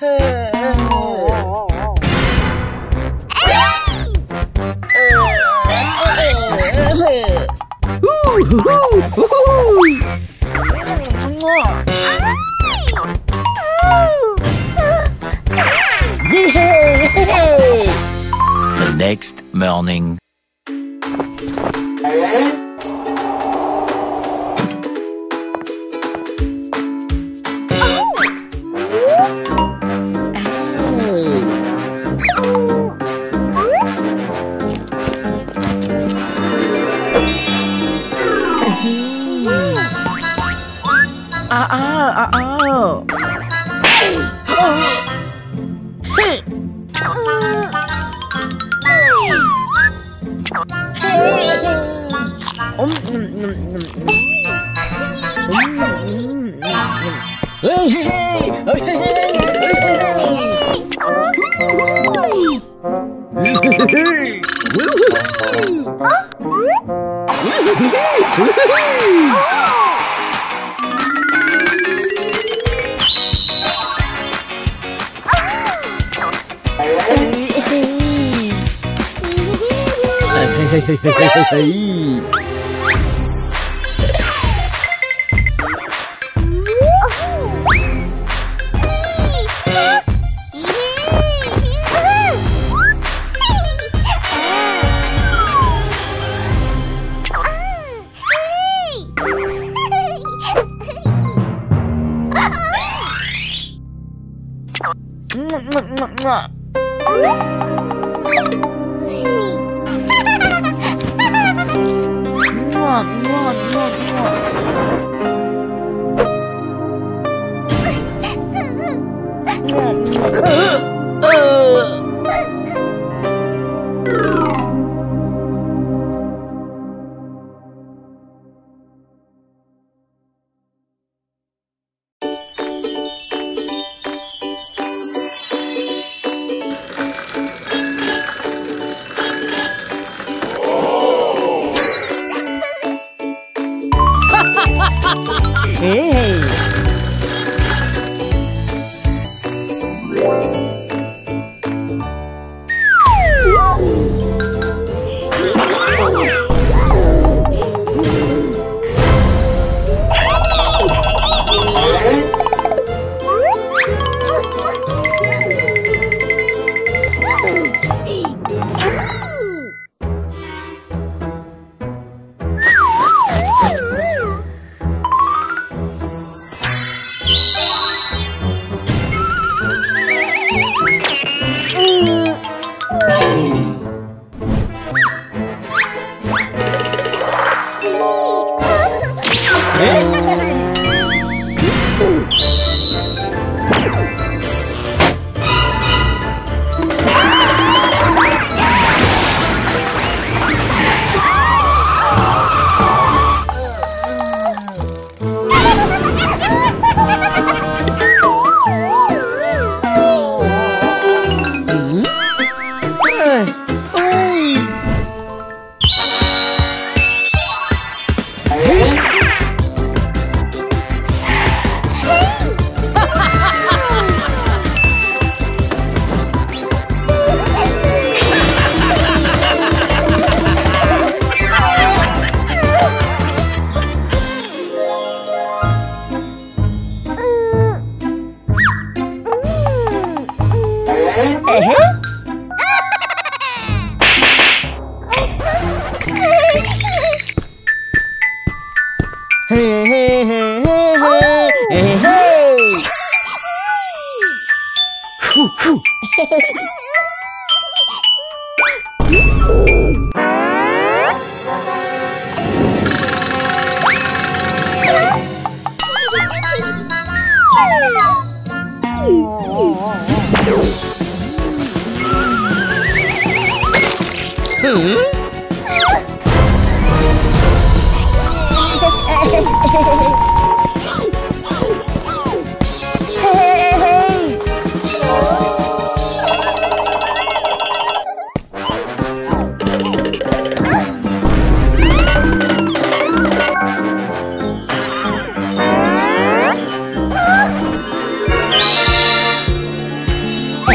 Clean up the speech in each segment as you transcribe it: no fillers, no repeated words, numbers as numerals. The next morning.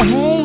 Hey!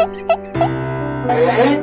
Hey hey hey hey hey!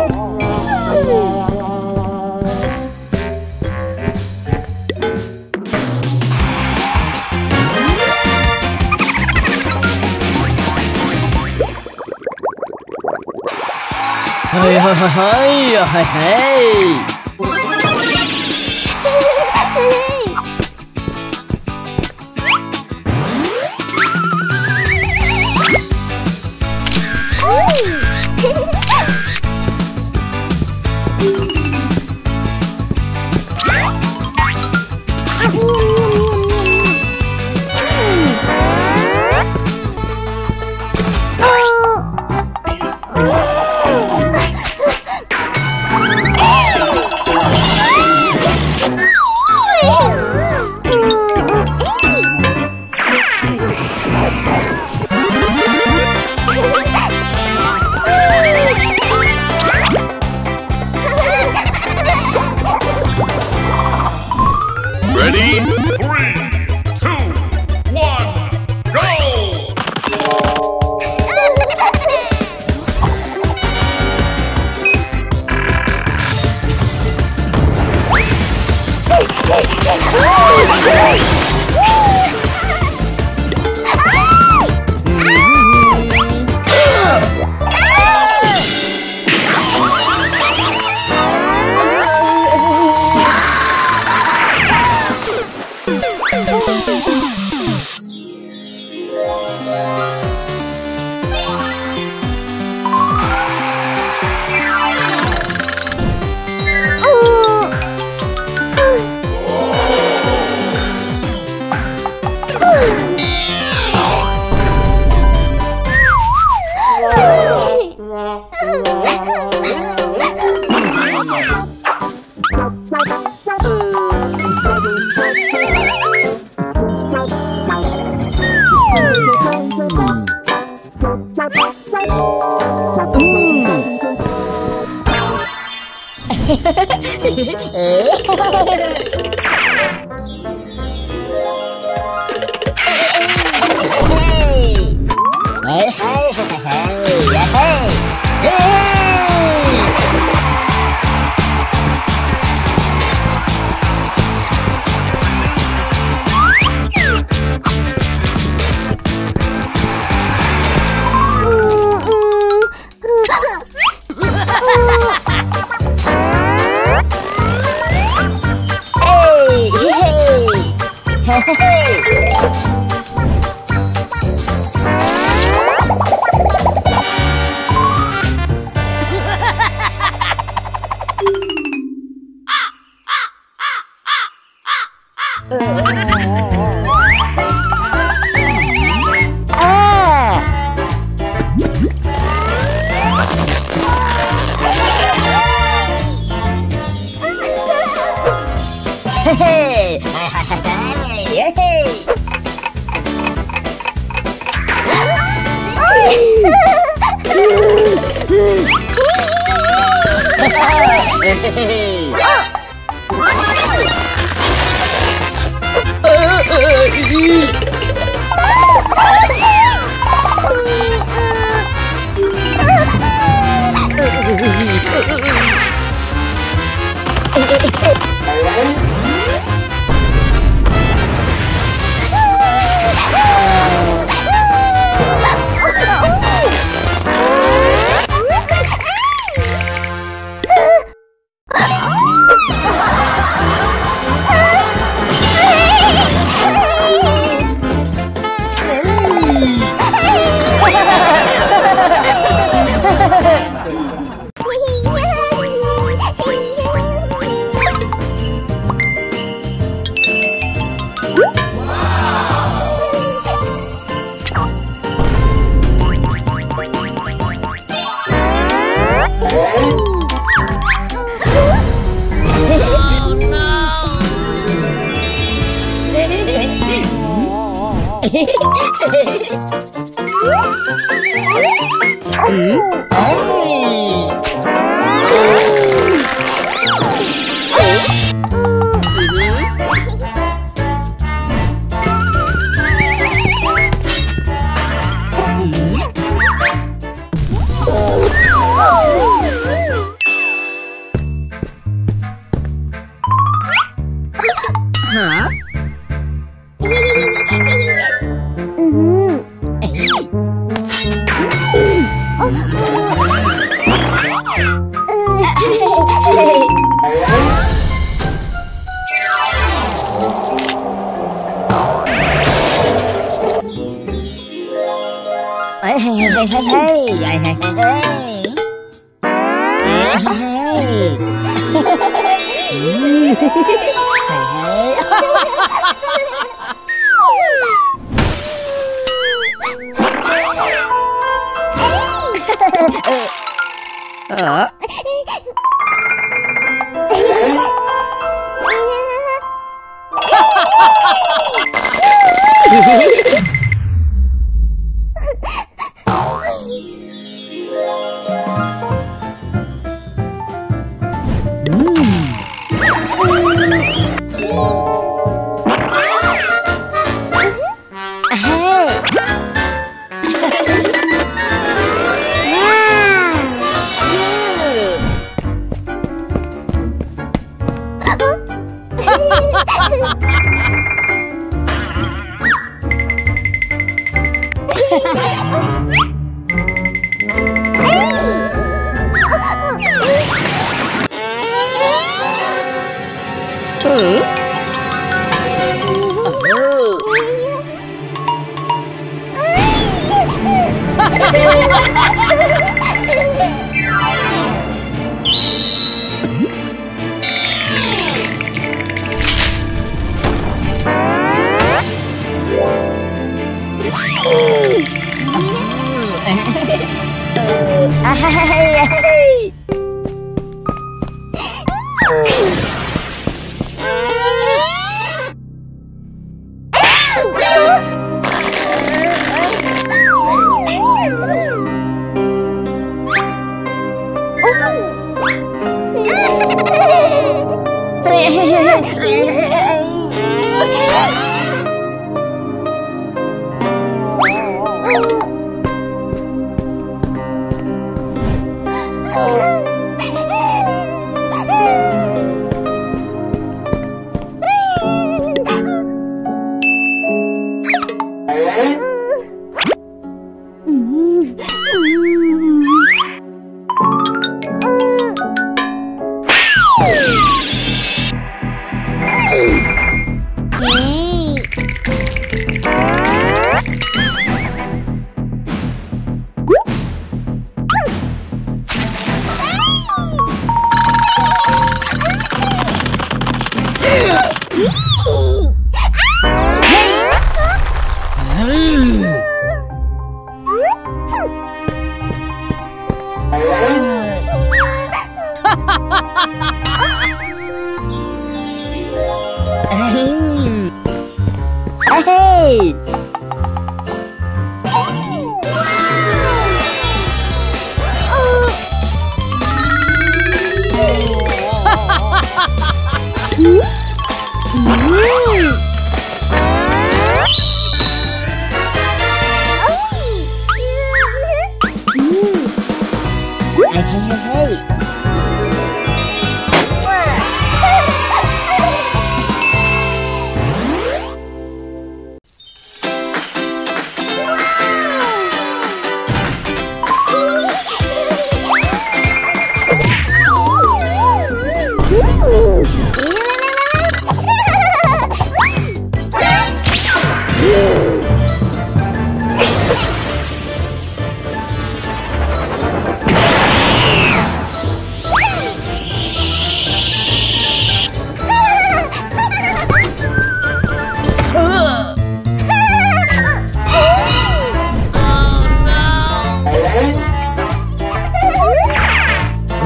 hey hey hey hey!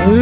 Hey,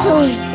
Hey.